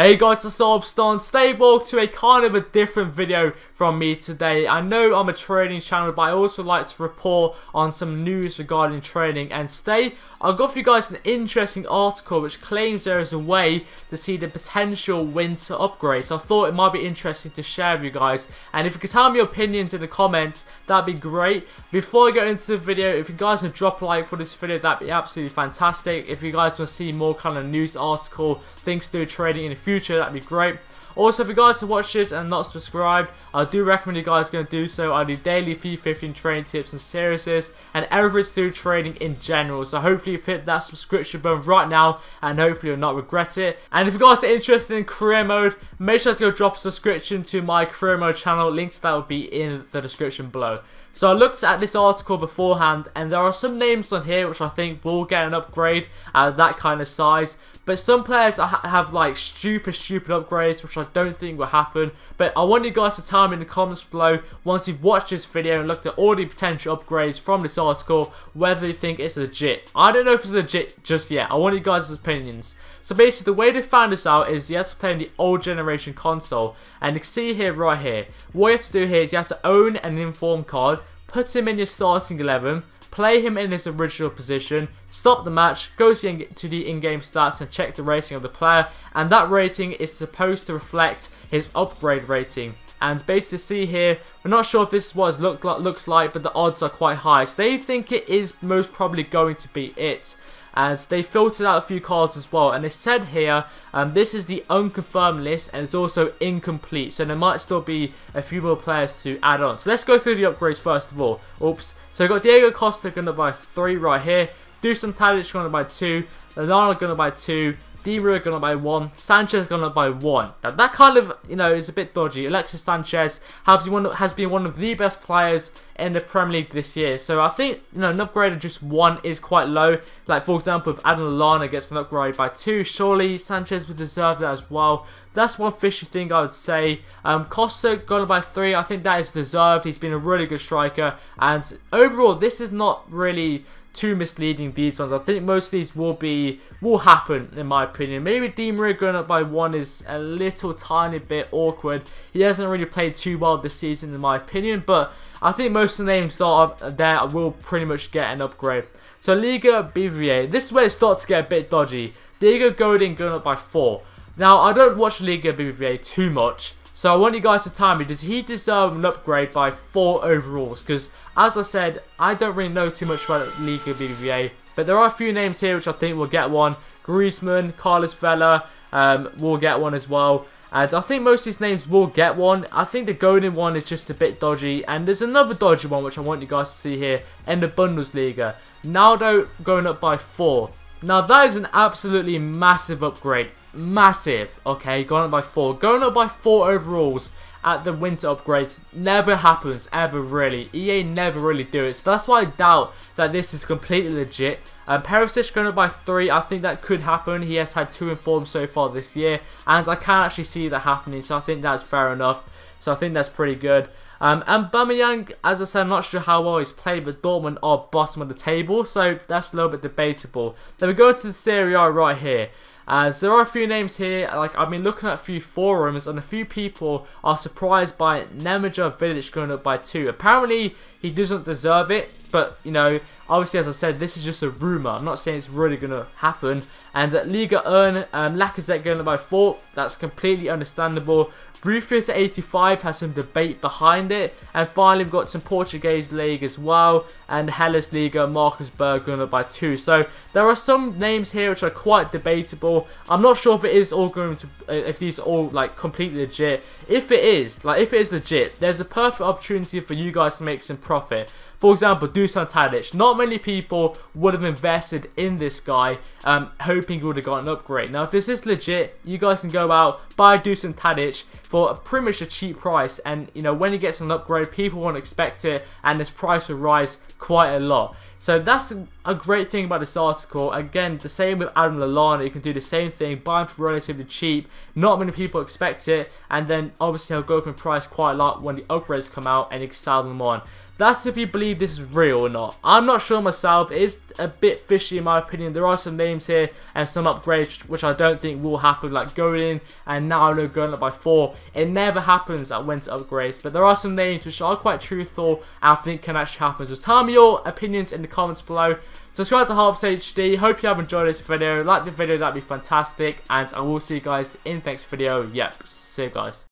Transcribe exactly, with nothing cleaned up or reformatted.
Hey guys, it's Alexis. Today welcome to a kind of a different video from me today. I know I'm a trading channel, but I also like to report on some news regarding trading. And today, I've got for you guys an interesting article which claims there is a way to see the potential winter upgrades. So I thought it might be interesting to share with you guys. And if you could tell me your opinions in the comments, that'd be great. Before I go into the video, if you guys can drop a like for this video, that'd be absolutely fantastic. If you guys want to see more kind of news article, things to do with trading in the future, Future, that'd be great. Also, if you guys have watched this and not subscribed, I do recommend you guys going to do so. I do daily FIFA fifteen trading tips and series and everything through trading in general. So hopefully you've hit that subscription button right now and hopefully you'll not regret it. And if you guys are interested in career mode, make sure to go drop a subscription to my career mode channel. Links to that will be in the description below. So I looked at this article beforehand and there are some names on here which I think will get an upgrade at that kind of size. But some players have like stupid, stupid upgrades, which I don't think will happen. But I want you guys to tell me in the comments below, once you've watched this video and looked at all the potential upgrades from this article, whether you think it's legit. I don't know if it's legit just yet. I want you guys' opinions. So basically, the way they found this out is you have to play on the old generation console. And you can see here, right here, what you have to do here is you have to own an inform card, put him in your starting eleven, play him in his original position, stop the match, go to the in-game stats and check the rating of the player, and that rating is supposed to reflect his upgrade rating. And basically see here, we're not sure if this is what it look like, looks like, but the odds are quite high. So they think it is most probably going to be it. And they filtered out a few cards as well. And they said here, um, this is the unconfirmed list and it's also incomplete. So there might still be a few more players to add on. So let's go through the upgrades first of all. Oops. So we've got Diego Costa going up by three right here. Dusan Tadic going up by two. Lallana going up by two. Di Maria gone up by one, Sanchez gone up by one. Now that kind of, you know, is a bit dodgy. Alexis Sanchez has one has been one of the best players in the Premier League this year. So I think, you know, an upgrade of just one is quite low. Like for example, if Adam Lallana gets an upgrade by two, surely Sanchez would deserve that as well. That's one fishy thing I would say. Um, Costa gone up by three. I think that is deserved. He's been a really good striker. And overall, this is not really too misleading, these ones. I think most of these will be will happen in my opinion. Maybe Di Maria going up by one is a little tiny bit awkward. He hasn't really played too well this season in my opinion, but I think most of the names that are there will pretty much get an upgrade. So Liga B B V A, this is where it starts to get a bit dodgy. Diego Godin going up by four. Now I don't watch Liga B B V A too much, so I want you guys to tell me, does he deserve an upgrade by four overalls? Because as I said, I don't really know too much about Liga B B V A. But there are a few names here which I think will get one. Griezmann, Carlos Vela um, will get one as well. And I think most of these names will get one. I think the Golden one is just a bit dodgy. And there's another dodgy one which I want you guys to see here in the Bundesliga. Naldo going up by four. Now that is an absolutely massive upgrade. Massive. Okay, going up by four. Going up by four overalls at the winter upgrades never happens, ever really. E A never really do it. So that's why I doubt that this is completely legit. Um, Perisic going up by three. I think that could happen. He has had two informs so far this year. And I can actually see that happening. So I think that's fair enough. So I think that's pretty good. Um, and Bamiyang, as I said, I'm not sure how well he's played, but Dortmund are bottom of the table. So that's a little bit debatable. Then we go to the Serie A right here. Uh, so there are a few names here, like I've been looking at a few forums and a few people are surprised by Nemanja Vidic going up by two. Apparently he doesn't deserve it, but you know, obviously as I said, this is just a rumour. I'm not saying it's really going to happen. And at Liga Earn, um, Lakaette going up by four, that's completely understandable. Rufio to eighty-five has some debate behind it. And finally we've got some Portuguese league as well. And Hellas Liga, Marcus Berg going up by two. So there are some names here which are quite debatable. I'm not sure if it is all going to, if these are all like completely legit. If it is, like if it is legit, there's a perfect opportunity for you guys to make some profit. For example, Dusan Tadic. Not many people would have invested in this guy, um, hoping he would have got an upgrade. Now if this is legit, you guys can go out, buy Dusan Tadic for a pretty much a cheap price, and you know, when he gets an upgrade, people won't expect it and this price will rise quite a lot. So that's a great thing about this article. Again, the same with Adam Lallana, you can do the same thing, buy him for relatively cheap, not many people expect it, and then obviously he'll go up in price quite a lot when the upgrades come out and you can sell them on. That's if you believe this is real or not. I'm not sure myself. It is a bit fishy in my opinion. There are some names here and some upgrades which I don't think will happen, like Godin and Naldo going up by four. It never happens at winter upgrades, but there are some names which are quite truthful and I think can actually happen. So tell me your opinions in the comments below. Subscribe to iHarpstarHD. Hope you have enjoyed this video. Like the video, that'd be fantastic. And I will see you guys in the next video. Yep, see you guys.